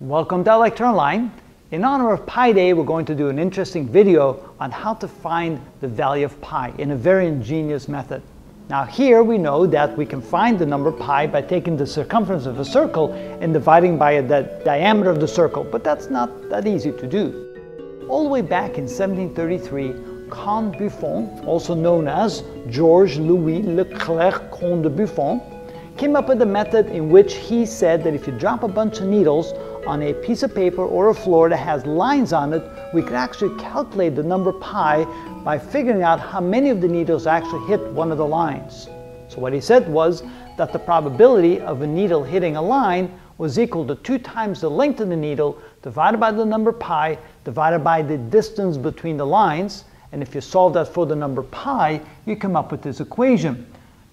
Welcome to iLecture Online. In honor of Pi Day, we're going to do an interesting video on how to find the value of pi in a very ingenious method. Now here we know that we can find the number pi by taking the circumference of a circle and dividing by the diameter of the circle, but that's not that easy to do. All the way back in 1733, Comte Buffon, also known as Georges Louis Leclerc Comte de Buffon, came up with a method in which he said that if you drop a bunch of needles on a piece of paper or a floor that has lines on it, we can actually calculate the number pi by figuring out how many of the needles actually hit one of the lines. So what he said was that the probability of a needle hitting a line was equal to 2 times the length of the needle divided by the number pi divided by the distance between the lines, and if you solve that for the number pi, you come up with this equation.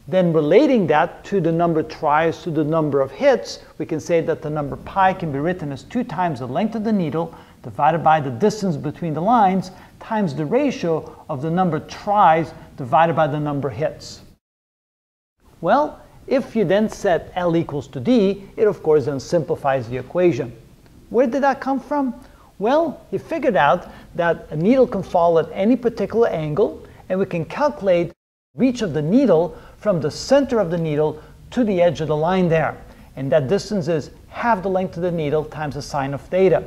Then relating that to the number tries to the number of hits, we can say that the number pi can be written as 2 times the length of the needle divided by the distance between the lines times the ratio of the number tries divided by the number hits. Well, if you then set L equals to D, it of course then simplifies the equation. Where did that come from? Well, he figured out that a needle can fall at any particular angle, and we can calculate reach of the needle from the center of the needle to the edge of the line there. And that distance is half the length of the needle times the sine of theta.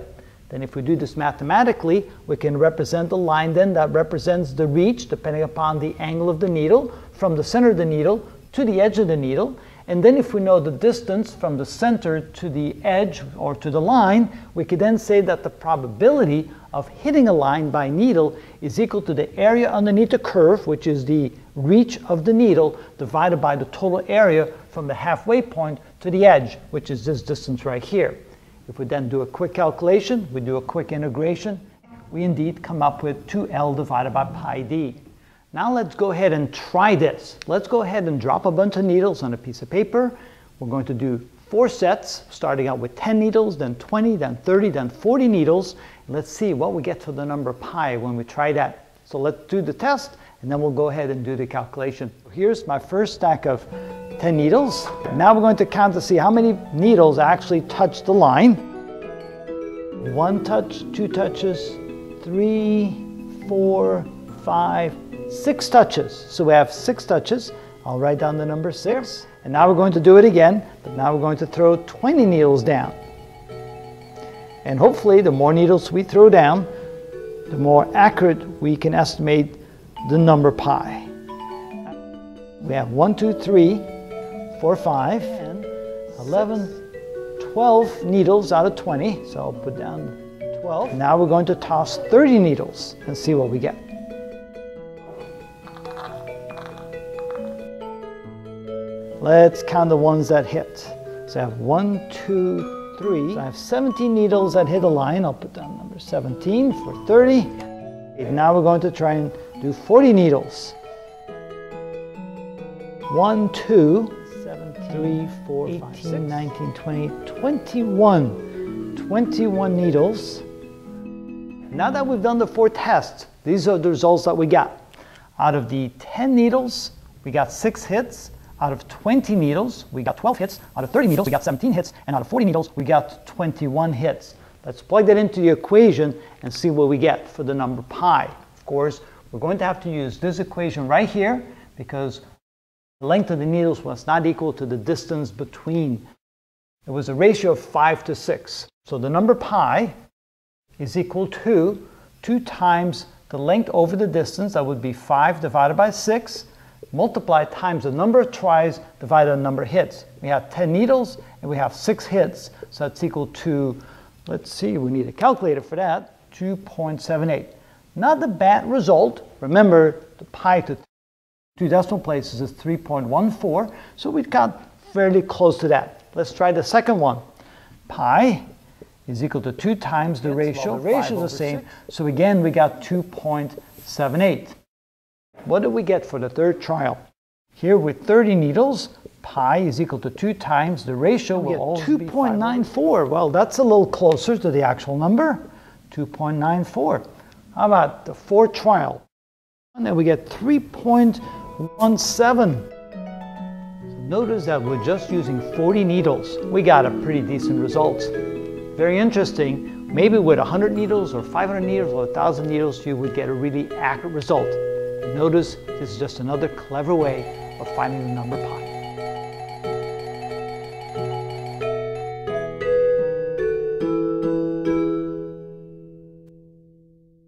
Then if we do this mathematically, we can represent a line then that represents the reach, depending upon the angle of the needle, from the center of the needle to the edge of the needle. And then if we know the distance from the center to the edge or to the line, we could then say that the probability of hitting a line by needle is equal to the area underneath the curve, which is the reach of the needle, divided by the total area from the halfway point to the edge, which is this distance right here. If we then do a quick calculation, we do a quick integration, we indeed come up with 2L divided by pi d. Now let's go ahead and try this. Let's go ahead and drop a bunch of needles on a piece of paper. We're going to do 4 sets, starting out with 10 needles, then 20, then 30, then 40 needles. Let's see what we get to the number pi when we try that. So let's do the test, and then we'll go ahead and do the calculation. Here's my first stack of 10 needles. Now we're going to count to see how many needles actually touch the line. 1 touch, 2 touches, 3, 4, 5, 6 touches. So we have 6 touches. I'll write down the number 6. And now we're going to do it again, but now we're going to throw 20 needles down. And hopefully the more needles we throw down, the more accurate we can estimate the number pi. We have 1, 2, 3, 4, 5, 10, 11, 12 needles out of 20. So I'll put down 12. And now we're going to toss 30 needles and see what we get. Let's count the ones that hit. So I have 1, 2, 3. So I have 17 needles that hit a line. I'll put down number 17 for 30. And now we're going to try and do 40 needles. 1, 2, 7, 3, 4, 18, 5, 6, 19, 20, 21. 21 needles. Now that we've done the 4 tests, these are the results that we got. Out of the 10 needles, we got 6 hits. Out of 20 needles, we got 12 hits. Out of 30 needles, we got 17 hits. And out of 40 needles, we got 21 hits. Let's plug that into the equation and see what we get for the number pi. Of course, we're going to have to use this equation right here because the length of the needles was not equal to the distance between. It was a ratio of 5 to 6. So the number pi is equal to 2 times the length over the distance. That would be 5 divided by 6. Multiply times the number of tries divided by the number of hits. We have 10 needles and we have 6 hits. So that's equal to, let's see, we need a calculator for that, 2.78. Not a bad result. Remember, the pi to 2 decimal places is 3.14. So we've got fairly close to that. Let's try the second one. Pi is equal to 2 times the ratio. The ratio is the same. So again, we got 2.78. What do we get for the third trial? Here with 30 needles, pi is equal to 2 times the ratio. We get 2.94. Well, that's a little closer to the actual number, 2.94. How about the 4th trial? And then we get 3.17. So notice that we're just using 40 needles. We got a pretty decent result. Very interesting. Maybe with 100 needles or 500 needles or 1,000 needles, you would get a really accurate result. Notice this is just another clever way of finding the number pi.